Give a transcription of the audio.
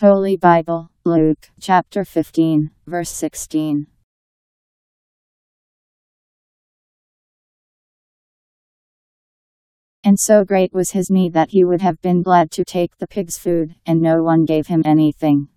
Holy Bible, Luke, chapter 15, verse 16. And so great was his need that he would have been glad to take the pigs' food, and no one gave him anything.